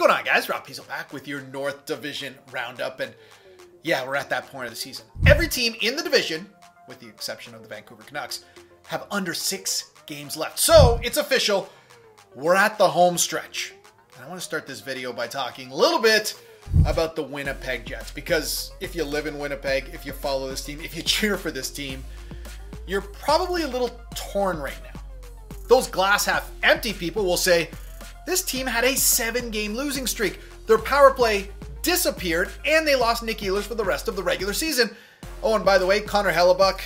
Going on, guys? Rob Pizzo back with your North Division roundup, and yeah, we're at that point of the season. Every team in the division, with the exception of the Vancouver Canucks, have under 6 games left. So it's official, we're at the home stretch. And I want to start this video by talking a little bit about the Winnipeg Jets, because if you live in Winnipeg, if you follow this team, if you cheer for this team, you're probably a little torn right now. Those glass half empty people will say, this team had a 7-game losing streak. Their power play disappeared, and they lost Nick Ehlers for the rest of the regular season. Oh, and by the way, Connor Hellebuck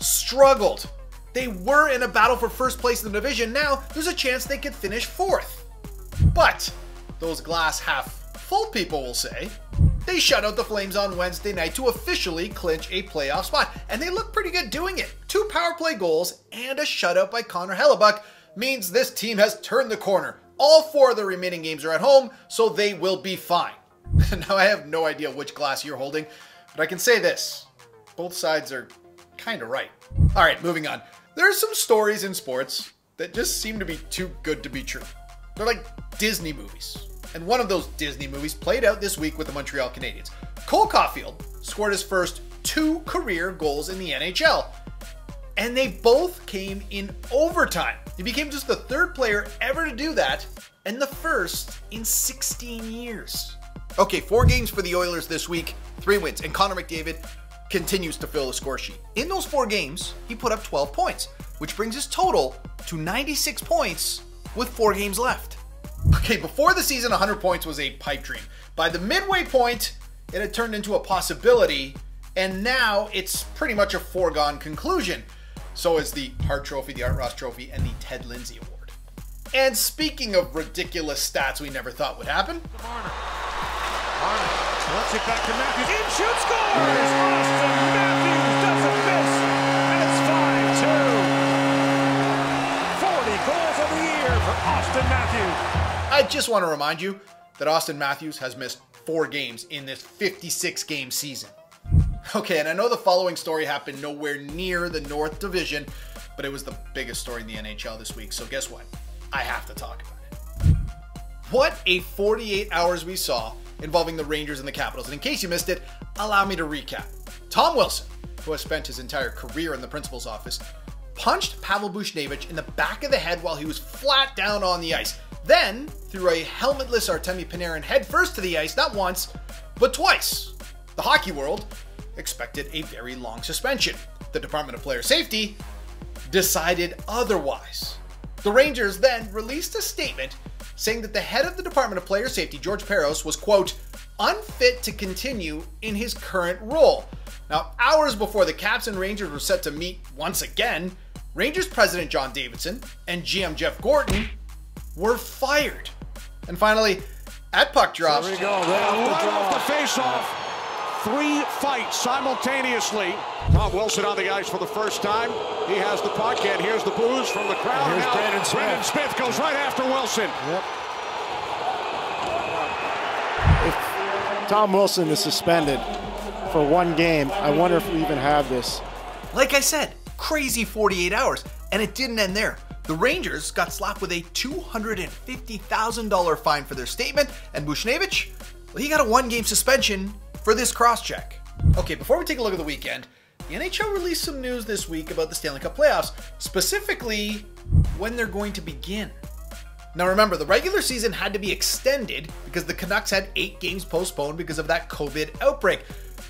struggled. They were in a battle for first place in the division. Now, there's a chance they could finish 4th. But those glass half full people will say, they shut out the Flames on Wednesday night to officially clinch a playoff spot, and they look pretty good doing it. 2 power play goals and a shutout by Connor Hellebuck means this team has turned the corner. All 4 of the remaining games are at home, so they will be fine. Now, I have no idea which glass you're holding, but I can say this. Both sides are kind of right. All right, moving on. There are some stories in sports that just seem to be too good to be true. They're like Disney movies. And one of those Disney movies played out this week with the Montreal Canadiens. Cole Caulfield scored his first 2 career goals in the NHL. And they both came in overtime. He became just the 3rd player ever to do that, and the 1st in 16 years. Okay, 4 games for the Oilers this week, 3 wins, and Connor McDavid continues to fill the score sheet. In those 4 games, he put up 12 points, which brings his total to 96 points with 4 games left. Okay, before the season, 100 points was a pipe dream. By the midway point, it had turned into a possibility, and now it's pretty much a foregone conclusion. So is the Hart Trophy, the Art Ross Trophy, and the Ted Lindsay Award. And speaking of ridiculous stats we never thought would happen. Arner lets it back to Matthews. In shoots, scores! Auston Matthews doesn't miss. And it's 5-2. 40 goals of the year for Auston Matthews. I just want to remind you that Auston Matthews has missed 4 games in this 56-game season. Okay, and I know the following story happened nowhere near the North Division, but it was the biggest story in the NHL this week, so guess what? I have to talk about it. What a 48 hours we saw involving the Rangers and the Capitals, and in case you missed it, allow me to recap. Tom Wilson, who has spent his entire career in the principal's office, punched Pavel Buchnevich in the back of the head while he was flat down on the ice, then threw a helmetless Artemi Panarin headfirst to the ice, not once, but twice. The hockey world expected a very long suspension. The Department of Player Safety decided otherwise. The Rangers then released a statement saying that the head of the Department of Player Safety, George Peros, was, quote, unfit to continue in his current role. Now, hours before the Caps and Rangers were set to meet once again, Rangers president John Davidson and GM Jeff Gordon were fired. And finally, at puck drops, there we go. Right off the face-off. 3 fights simultaneously. Tom Wilson on the ice for the first time. He has the puck, and here's the boos from the crowd. Here's Brendan Smith goes right after Wilson. Yep. If Tom Wilson is suspended for 1 game, I wonder if we even have this. Like I said, crazy 48 hours, and it didn't end there. The Rangers got slapped with a $250,000 fine for their statement, and Buchnevich, well, he got a 1-game suspension for this cross-check. Okay, before we take a look at the weekend, the NHL released some news this week about the Stanley Cup playoffs, specifically when they're going to begin. Now remember, the regular season had to be extended because the Canucks had 8 games postponed because of that COVID outbreak.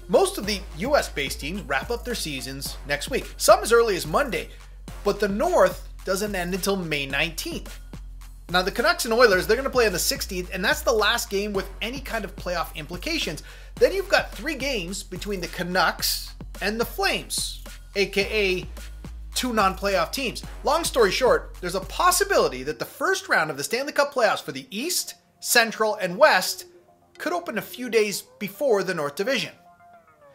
Most of the US-based teams wrap up their seasons next week, some as early as Monday, but the North doesn't end until May 19th. Now the Canucks and Oilers, they're going to play on the 16th, and that's the last game with any kind of playoff implications. Then you've got 3 games between the Canucks and the Flames, aka 2 non-playoff teams. Long story short, there's a possibility that the first round of the Stanley Cup playoffs for the East, Central, and West could open a few days before the North Division.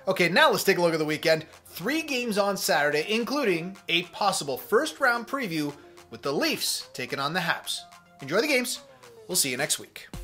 Okay, now let's take a look at the weekend. 3 games on Saturday, including a possible first round preview with the Leafs taking on the Habs. Enjoy the games. We'll see you next week.